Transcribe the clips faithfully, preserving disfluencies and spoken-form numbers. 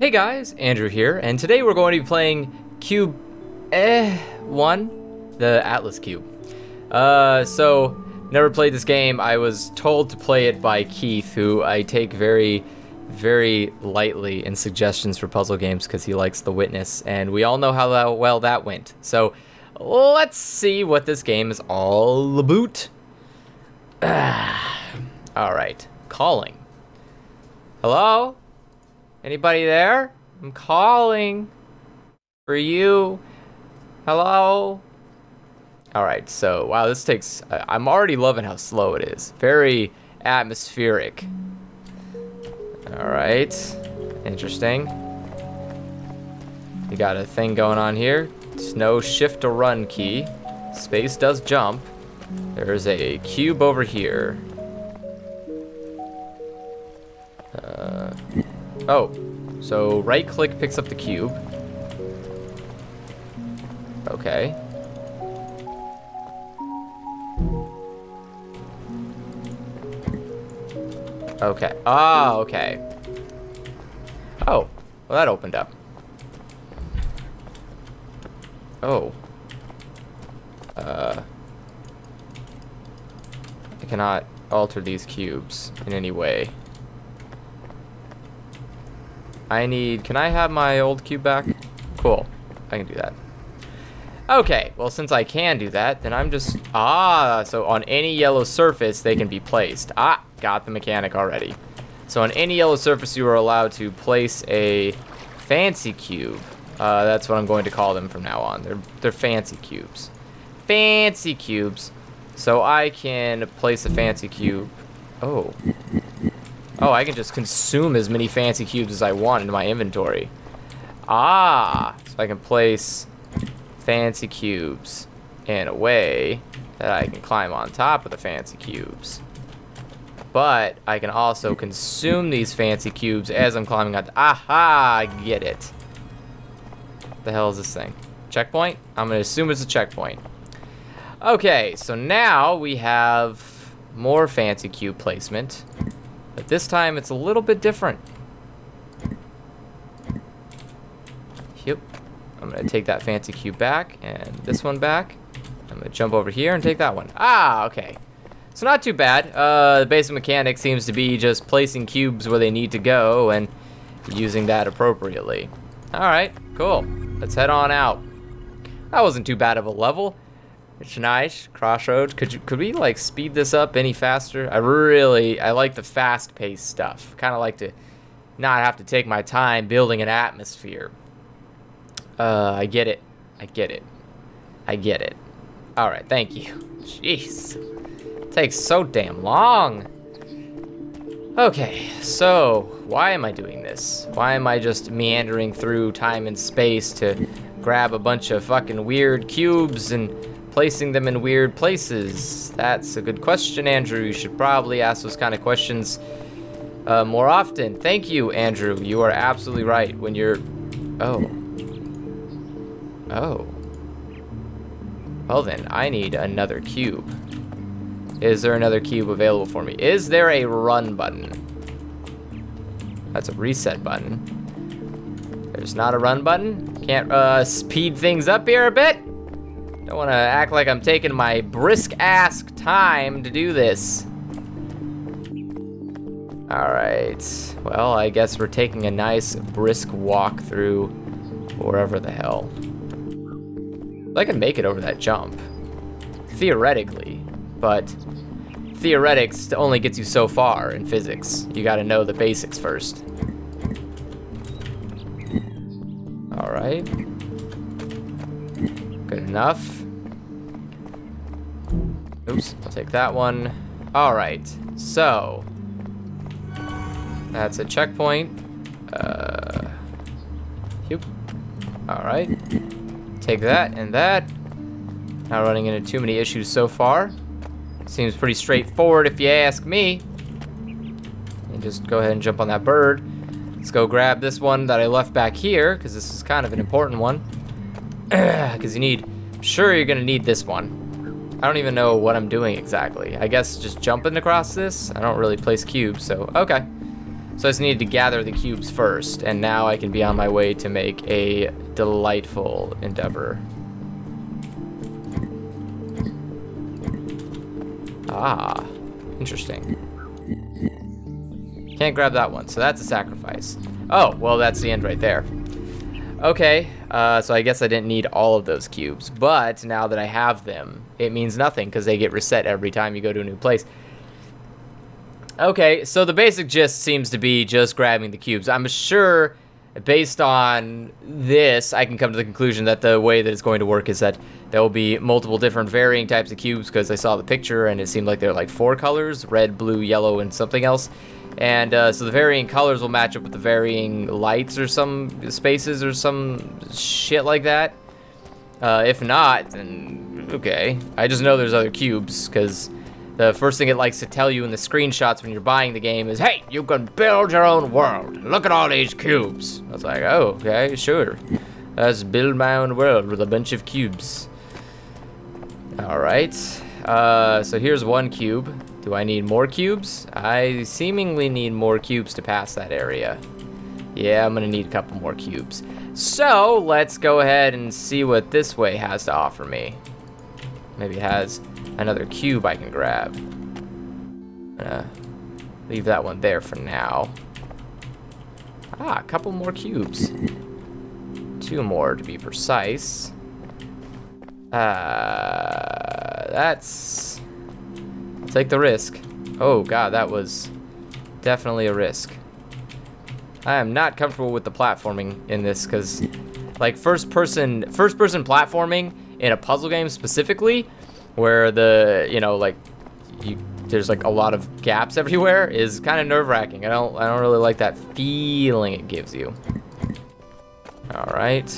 Hey guys, Andrew here, and today we're going to be playing Qbeh one, the Atlas Cube. Uh, so, never played this game. I was told to play it by Keith, who I take very, very lightly in suggestions for puzzle games because he likes The Witness, and we all know how well that went. So, let's see what this game is all about. Alright, calling. Hello? Anybody there? I'm calling for you. Hello? Alright, so, wow, this takes... Uh, I'm already loving how slow it is. Very atmospheric. Alright. Interesting. You got a thing going on here. It's no shift to run key. Space does jump. There's a cube over here. Uh... Oh, so right click picks up the cube. Okay. Okay. Ah, okay. Oh, well, that opened up. Oh. Uh. I cannot alter these cubes in any way. I need, can I have my old cube back? Cool, I can do that. Okay, well since I can do that, then I'm just, ah, so on any yellow surface they can be placed. Ah, got the mechanic already. So on any yellow surface you are allowed to place a fancy cube. Uh, that's what I'm going to call them from now on. They're, they're fancy cubes. Fancy cubes. So I can place a fancy cube. Oh. Oh, I can just consume as many fancy cubes as I want into my inventory. Ah, so I can place fancy cubes in a way that I can climb on top of the fancy cubes. But I can also consume these fancy cubes as I'm climbing on. Aha, I get it. What the hell is this thing? Checkpoint? I'm gonna assume it's a checkpoint. Okay, so now we have more fancy cube placement. But this time, it's a little bit different. Yep. I'm going to take that fancy cube back and this one back. I'm going to jump over here and take that one. Ah, okay. So not too bad. Uh, the basic mechanic seems to be just placing cubes where they need to go and using that appropriately. Alright, cool. Let's head on out. That wasn't too bad of a level. It's nice. Crossroads. Could you, could we like speed this up any faster? I really, I like the fast-paced stuff. Kind of like to not have to take my time building an atmosphere. Uh, I get it. I get it. I get it. All right. Thank you. Jeez, it takes so damn long. Okay. So why am I doing this? Why am I just meandering through time and space to grab a bunch of fucking weird cubes and placing them in weird places? That's a good question, Andrew. You should probably ask those kind of questions uh, more often. Thank you, Andrew. You are absolutely right. When you're... Oh. Oh. Well then, I need another cube. Is there another cube available for me? Is there a run button? That's a reset button. There's not a run button? Can't uh, speed things up here a bit? Don't want to act like I'm taking my brisk-ass time to do this. Alright. Well, I guess we're taking a nice brisk walk through wherever the hell. I can make it over that jump. Theoretically. But theoretics only gets you so far in physics. You gotta know the basics first. Alright. Good enough. Oops, I'll take that one. Alright, so. That's a checkpoint. Uh, yep. Alright. Take that and that. Not running into too many issues so far. Seems pretty straightforward if you ask me. And just go ahead and jump on that bird. Let's go grab this one that I left back here, because this is kind of an important one. Because you need, I'm sure you're gonna need this one. I don't even know what I'm doing exactly. I guess just jumping across this. I don't really place cubes, so okay. So I just needed to gather the cubes first, and now I can be on my way to make a delightful endeavor. Ah, interesting. Can't grab that one, so that's a sacrifice. Oh, well, that's the end right there. Okay, uh, so I guess I didn't need all of those cubes, but now that I have them, it means nothing because they get reset every time you go to a new place. Okay, so the basic gist seems to be just grabbing the cubes. I'm sure, based on this, I can come to the conclusion that the way that it's going to work is that there will be multiple different varying types of cubes, because I saw the picture and it seemed like there were like four colors, red, blue, yellow, and something else. And uh, so the varying colors will match up with the varying lights or some spaces or some shit like that. Uh, if not, then okay. I just know there's other cubes, because the first thing it likes to tell you in the screenshots when you're buying the game is, hey, you can build your own world. Look at all these cubes. I was like, oh, okay, sure. Let's build my own world with a bunch of cubes. All right. Uh, so here's one cube. Do I need more cubes? I seemingly need more cubes to pass that area. Yeah, I'm gonna need a couple more cubes. So let's go ahead and see what this way has to offer me. Maybe it has another cube I can grab. I'm gonna leave that one there for now. Ah, a couple more cubes. Two more to be precise. Uh, that's... Take the risk. Oh god, that was definitely a risk. I am not comfortable with the platforming in this, because like first person first person platforming in a puzzle game specifically, where the you know like you, there's like a lot of gaps everywhere, is kind of nerve-wracking. I don't I don't really like that feeling it gives you. All right.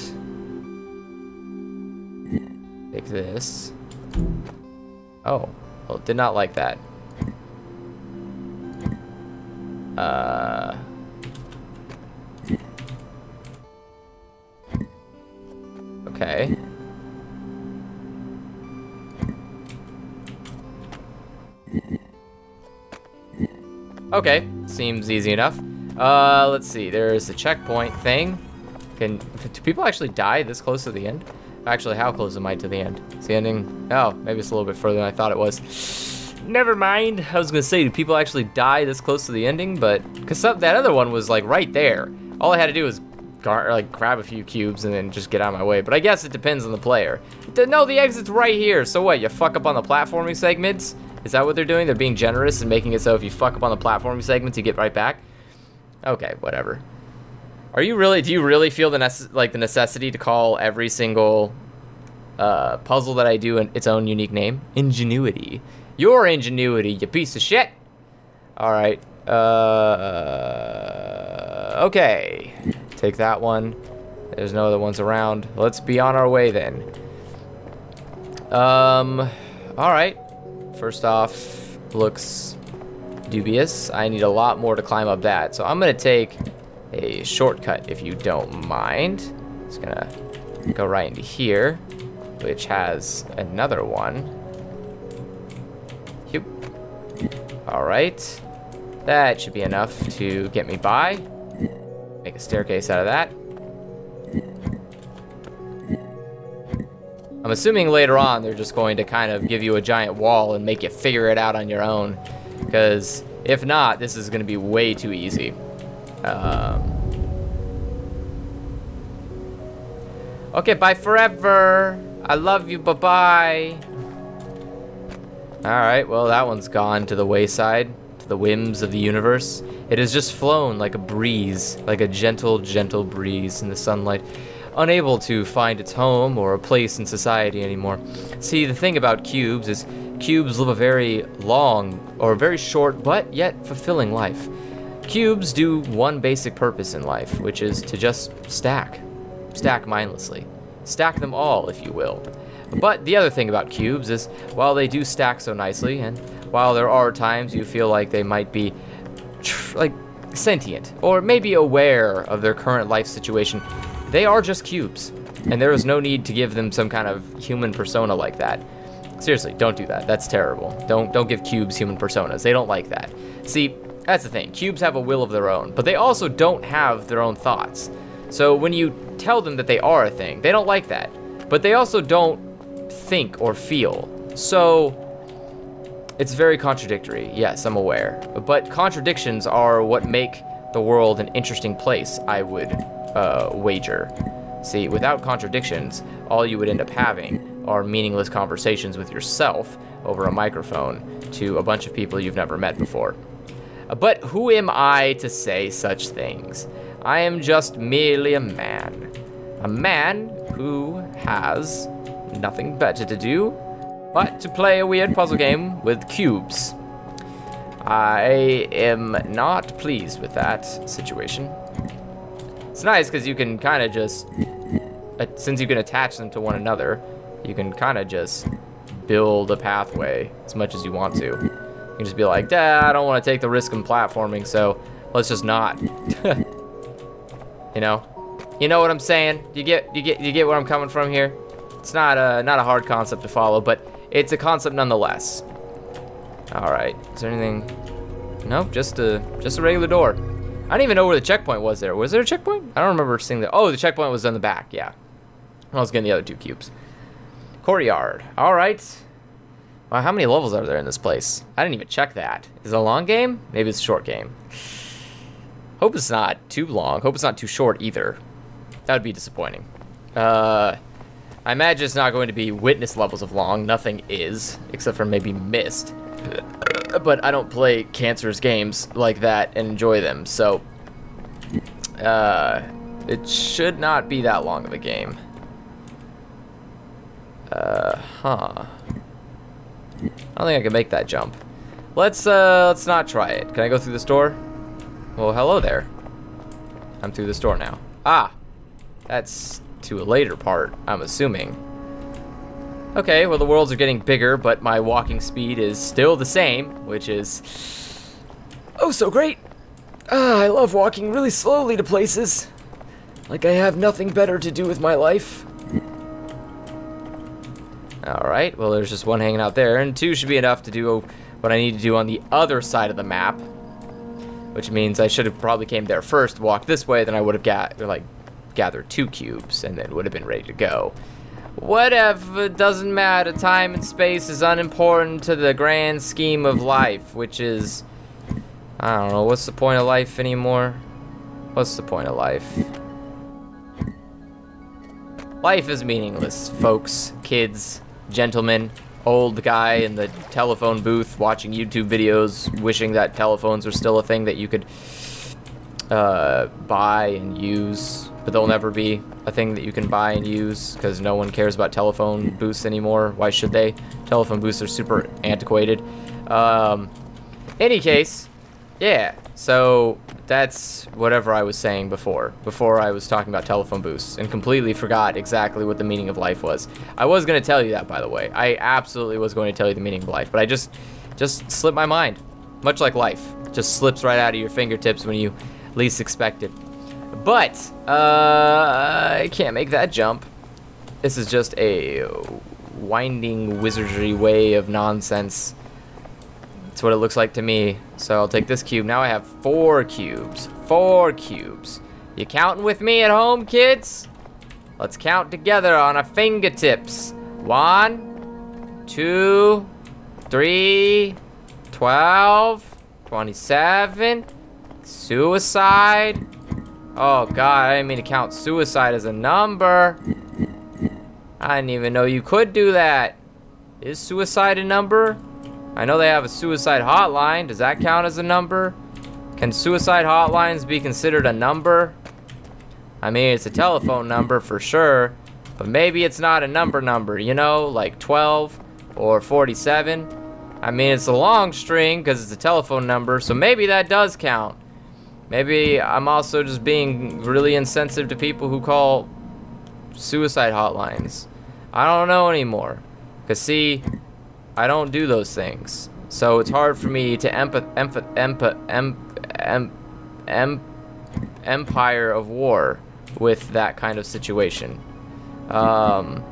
Take this. Oh. Well, did not like that. Uh, okay. Okay, seems easy enough. Uh, let's see, there's a checkpoint thing. Can, do people actually die this close to the end? Actually, how close am I to the end? Is the ending? Oh, maybe it's a little bit further than I thought it was. Never mind. I was gonna say, do people actually die this close to the ending? But, cause that other one was like right there. All I had to do was gar like grab a few cubes and then just get out of my way. But I guess it depends on the player. No, the exit's right here. So what, you fuck up on the platforming segments? Is that what they're doing? They're being generous and making it so if you fuck up on the platforming segments, you get right back? Okay, whatever. Are you really, do you really feel the nece like the necessity to call every single uh, puzzle that I do in its own unique name? Ingenuity. Your ingenuity, you piece of shit. All right. Uh, okay. Take that one. There's no other ones around. Let's be on our way then. Um, all right. First off, looks dubious. I need a lot more to climb up that. So I'm gonna take a shortcut, if you don't mind. It's gonna go right into here, which has another one. Yep. All right, that should be enough to get me by. Make a staircase out of that. I'm assuming later on they're just going to kind of give you a giant wall and make you figure it out on your own, because if not, this is gonna be way too easy. Um, okay, bye forever. I love you, bye-bye. Alright, well, that one's gone to the wayside, to the whims of the universe. It has just flown like a breeze, like a gentle, gentle breeze in the sunlight, unable to find its home or a place in society anymore. See, the thing about cubes is cubes live a very long, or very short, but yet fulfilling life. Cubes do one basic purpose in life, which is to just stack. Stack mindlessly. Stack them all, if you will. But the other thing about cubes is, while they do stack so nicely, and while there are times you feel like they might be, tr like, sentient, or maybe aware of their current life situation, they are just cubes. And there is no need to give them some kind of human persona like that. Seriously, don't do that. That's terrible. Don't, don't give cubes human personas. They don't like that. See, That's the thing. Cubes have a will of their own, but they also don't have their own thoughts. So when you tell them that they are a thing, they don't like that. But they also don't think or feel. So it's very contradictory. Yes, I'm aware. But contradictions are what make the world an interesting place, I would uh, wager. See, without contradictions, all you would end up having are meaningless conversations with yourself over a microphone to a bunch of people you've never met before. But who am I to say such things? I am just merely a man. A man who has nothing better to do but to play a weird puzzle game with cubes. I am not pleased with that situation. It's nice because you can kind of just, since you can attach them to one another, you can kind of just build a pathway as much as you want to. You can just be like, "Dad, I don't want to take the risk in platforming, so let's just not." You know? You know what I'm saying? You get you get you get where I'm coming from here? It's not a not a hard concept to follow, but it's a concept nonetheless. All right. Is there anything? Nope, just a just a regular door. I don't even know where the checkpoint was there. Was there a checkpoint? I don't remember seeing that. Oh, the checkpoint was on the back. Yeah. I was getting the other two cubes. Courtyard. All right. Wow, how many levels are there in this place? I didn't even check that. Is it a long game? Maybe it's a short game. Hope it's not too long. Hope it's not too short either. That would be disappointing. Uh, I imagine it's not going to be Witness levels of long. Nothing is, except for maybe Mist. But I don't play cancerous games like that and enjoy them, so uh, it should not be that long of a game. Uh huh. I don't think I can make that jump. Let's uh, let's not try it. Can I go through this door? Well, hello there. I'm through this door now. Ah, that's to a later part, I'm assuming. Okay, well, the worlds are getting bigger, but my walking speed is still the same, which is, oh, so great. Ah, I love walking really slowly to places. Like I have nothing better to do with my life. All right, well, there's just one hanging out there, and two should be enough to do what I need to do on the other side of the map, which means I should have probably came there first, walked this way, then I would have got, like, gathered two cubes, and then would have been ready to go. Whatever, doesn't matter. Time and space is unimportant to the grand scheme of life, which is, I don't know, what's the point of life anymore? What's the point of life? Life is meaningless, folks, kids, gentlemen, old guy in the telephone booth watching YouTube videos, wishing that telephones were still a thing that you could uh, buy and use. But they'll never be a thing that you can buy and use because no one cares about telephone booths anymore. Why should they? Telephone booths are super antiquated. Um, any case, yeah, so that's whatever I was saying before. Before I was talking about telephone booths and completely forgot exactly what the meaning of life was. I was going to tell you that, by the way. I absolutely was going to tell you the meaning of life, but I just, just slipped my mind. Much like life, it just slips right out of your fingertips when you least expect it. But, uh, I can't make that jump. This is just a winding wizardry way of nonsense. That's what it looks like to me. So I'll take this cube. Now I have four cubes. Four cubes. You counting with me at home, kids? Let's count together on our fingertips. One, two, three, twelve, twenty-seven, suicide. Oh god, I didn't mean to count suicide as a number. I didn't even know you could do that. Is suicide a number? I know they have a suicide hotline. Does that count as a number? Can suicide hotlines be considered a number? I mean, it's a telephone number for sure, but maybe it's not a number number, you know, like twelve or forty-seven. I mean, it's a long string because it's a telephone number, so maybe that does count. Maybe I'm also just being really insensitive to people who call suicide hotlines. I don't know anymore. Because, see, I don't do those things. So it's hard for me to empath, empath, empath, em, em, em, empire of war with that kind of situation. Um,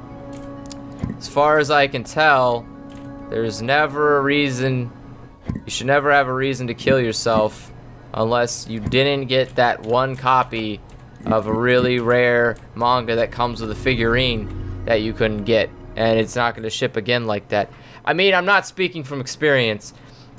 as far as I can tell, there's never a reason You should never have a reason to kill yourself unless you didn't get that one copy of a really rare manga that comes with a figurine that you couldn't get, and it's not going to ship again like that. I mean, I'm not speaking from experience.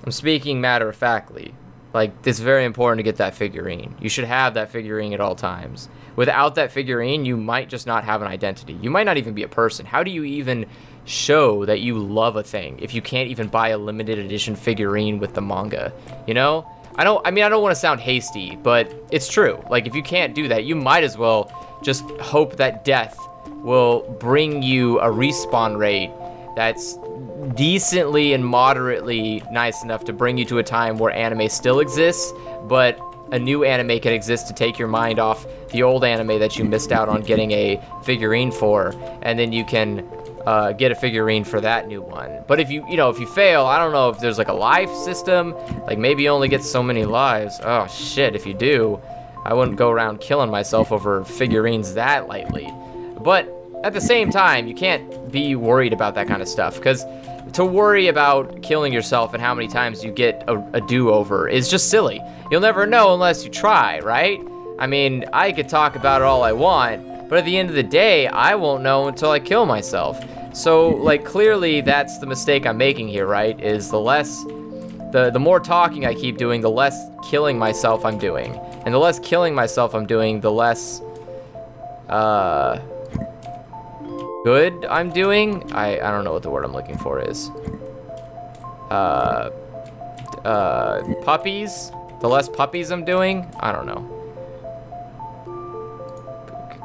I'm speaking matter-of-factly. Like, it's very important to get that figurine. You should have that figurine at all times. Without that figurine, you might just not have an identity. You might not even be a person. How do you even show that you love a thing if you can't even buy a limited edition figurine with the manga? You know? I don't, I mean, I don't want to sound hasty, but it's true. Like, if you can't do that, you might as well just hope that death will bring you a respawn rate that's decently and moderately nice enough to bring you to a time where anime still exists, but a new anime can exist to take your mind off the old anime that you missed out on getting a figurine for, and then you can Uh, get a figurine for that new one. But if you, you know, if you fail, I don't know if there's like a life system, like maybe you only get so many lives. Oh shit, if you do, I wouldn't go around killing myself over figurines that lightly. But at the same time, you can't be worried about that kind of stuff, because to worry about killing yourself and how many times you get a, a do-over is just silly. You'll never know unless you try, right? I mean, I could talk about it all I want, but at the end of the day, I won't know until I kill myself. So, like, clearly that's the mistake I'm making here, right? Is the less, the, the more talking I keep doing, the less killing myself I'm doing. And the less killing myself I'm doing, the less, uh, good I'm doing? I, I don't know what the word I'm looking for is. Uh, uh, puppies? The less puppies I'm doing? I don't know.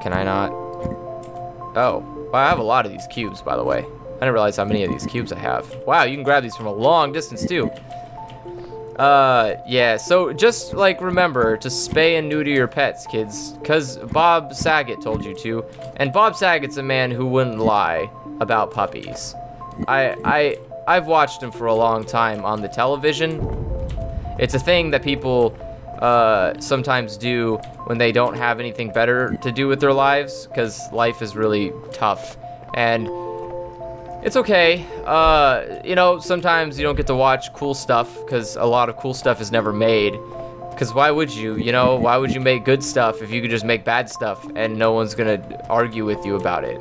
Can I not? Oh, well, I have a lot of these cubes, by the way. I didn't realize how many of these cubes I have. Wow, you can grab these from a long distance, too. Uh, yeah, so just, like, remember to spay and neuter your pets, kids, because Bob Saget told you to, and Bob Saget's a man who wouldn't lie about puppies. I, I, I've watched him for a long time on the television. It's a thing that people uh, sometimes do when they don't have anything better to do with their lives, because life is really tough, and it's okay. Uh, you know, sometimes you don't get to watch cool stuff, because a lot of cool stuff is never made, because why would you, you know, why would you make good stuff if you could just make bad stuff, and no one's gonna argue with you about it?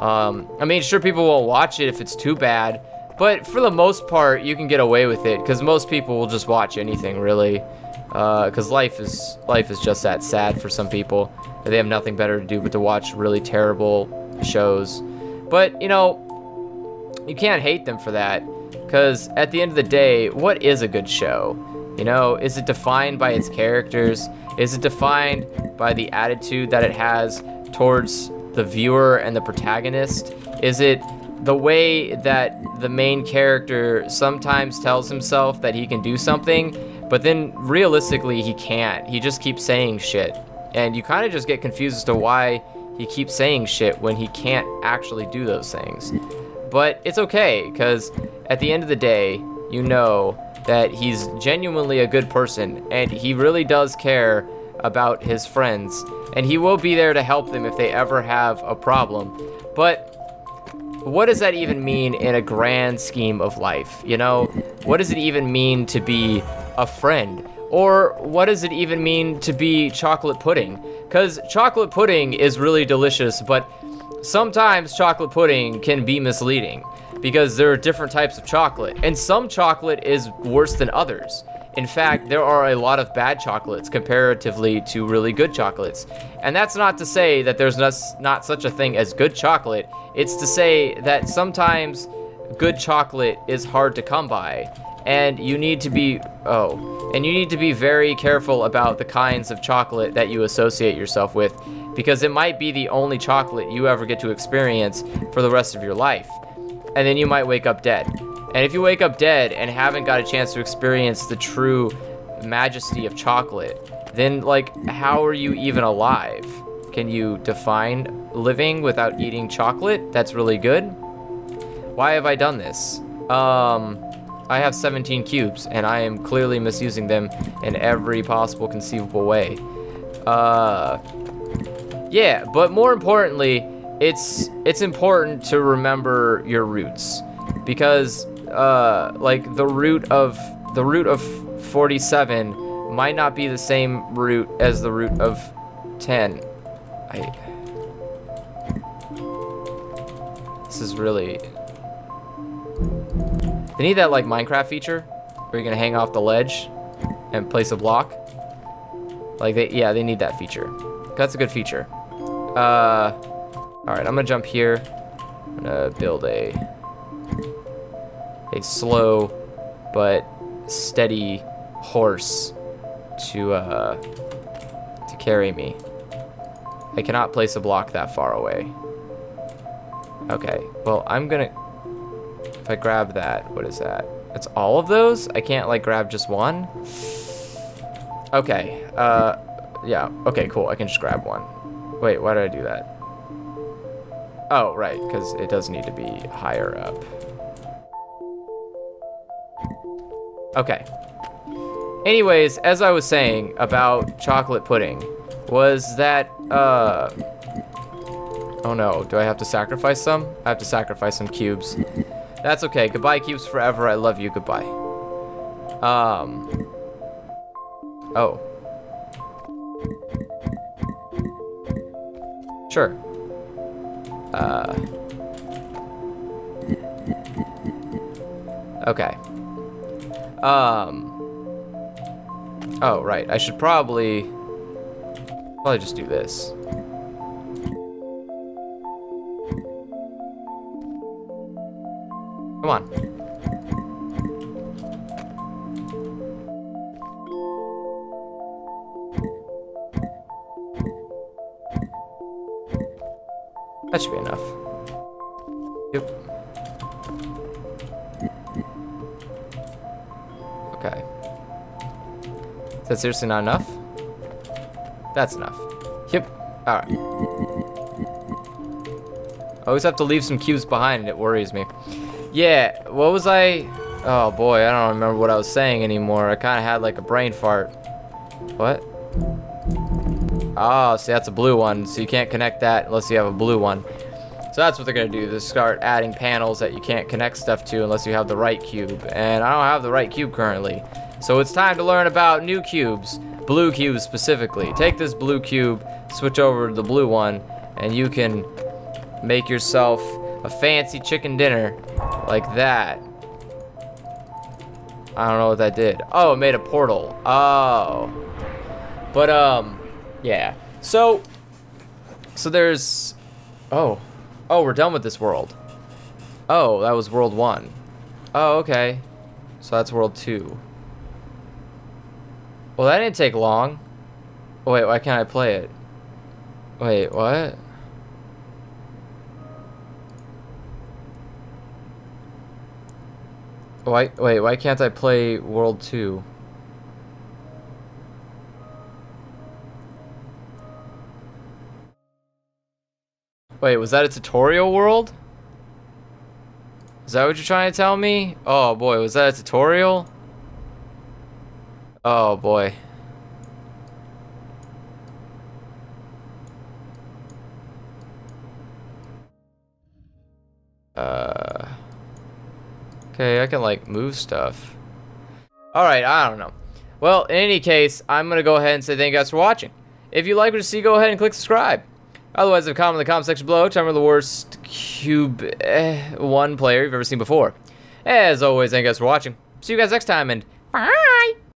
Um, I mean, sure, people won't watch it if it's too bad, but for the most part, you can get away with it, because most people will just watch anything, really. Uh, cause life is, life is just that sad for some people. They have nothing better to do but to watch really terrible shows. But, you know, you can't hate them for that. Cause at the end of the day, what is a good show? You know, is it defined by its characters? Is it defined by the attitude that it has towards the viewer and the protagonist? Is it the way that the main character sometimes tells himself that he can do something, but then realistically he can't? He just keeps saying shit, and you kind of just get confused as to why he keeps saying shit when he can't actually do those things. But it's okay, because at the end of the day, you know that he's genuinely a good person, and he really does care about his friends, and he will be there to help them if they ever have a problem. But what does that even mean in a grand scheme of life? You know, what does it even mean to be a friend? Or what does it even mean to be chocolate pudding? Because chocolate pudding is really delicious, but sometimes chocolate pudding can be misleading, because there are different types of chocolate, and some chocolate is worse than others. In fact, there are a lot of bad chocolates comparatively to really good chocolates. And that's not to say that there's not such a thing as good chocolate. It's to say that sometimes good chocolate is hard to come by, and you need to be, oh, and you need to be very careful about the kinds of chocolate that you associate yourself with, because it might be the only chocolate you ever get to experience for the rest of your life. And then you might wake up dead. And if you wake up dead and haven't got a chance to experience the true majesty of chocolate, then, like, how are you even alive? Can you define living without eating chocolate? That's really good. Why have I done this? Um, I have seventeen cubes, and I am clearly misusing them in every possible conceivable way. Uh, yeah, but more importantly, it's, it's important to remember your roots, because... Uh, like, the root of the root of forty-seven might not be the same root as the root of ten. I... This is really... They need that, like, Minecraft feature where you're gonna hang off the ledge and place a block. Like, they, yeah, they need that feature. That's a good feature. Uh, Alright, I'm gonna jump here. I'm gonna build a... a slow but steady horse to, uh, to carry me. I cannot place a block that far away. Okay, well, I'm gonna... If I grab that, what is that? That's all of those? I can't, like, grab just one? Okay, uh, yeah, okay, cool. I can just grab one. Wait, why did I do that? Oh, right, because it does need to be higher up. Okay. Anyways, as I was saying about chocolate pudding, was that, uh... oh no, do I have to sacrifice some? I have to sacrifice some cubes. That's okay. Goodbye, cubes forever. I love you. Goodbye. Um. Oh. Sure. Uh. Okay. Um. Oh, right. I should probably... probably just do this. Come on. That should be enough. Yep. Okay. Is that seriously not enough? That's enough. Yep. Alright. I always have to leave some cubes behind and it worries me. Yeah, what was I? Oh boy, I don't remember what I was saying anymore. I kind of had like a brain fart. What? Oh, see, that's a blue one. So you can't connect that unless you have a blue one. So that's what they're going to do. They start adding panels that you can't connect stuff to unless you have the right cube. And I don't have the right cube currently. So it's time to learn about new cubes. Blue cubes specifically. Take this blue cube, switch over to the blue one, and you can make yourself a fancy chicken dinner like that. I don't know what that did. Oh, it made a portal. Oh. But, um, yeah. So, so there's, oh. Oh, we're done with this world. Oh, that was world one. Oh, okay. So that's world two. Well, that didn't take long. Oh, wait, why can't I play it? Wait, what? Why, wait, why can't I play World two? Wait, was that a tutorial world? Is that what you're trying to tell me? Oh boy, was that a tutorial? Oh boy. Uh... Okay, I can, like, move stuff. Alright, I don't know. Well, in any case, I'm going to go ahead and say thank you guys for watching. If you like what you see, go ahead and click subscribe. Otherwise, leave a comment in the comment section below. Tell me the worst Qbeh one player you've ever seen before. As always, thank you guys for watching. See you guys next time, and bye!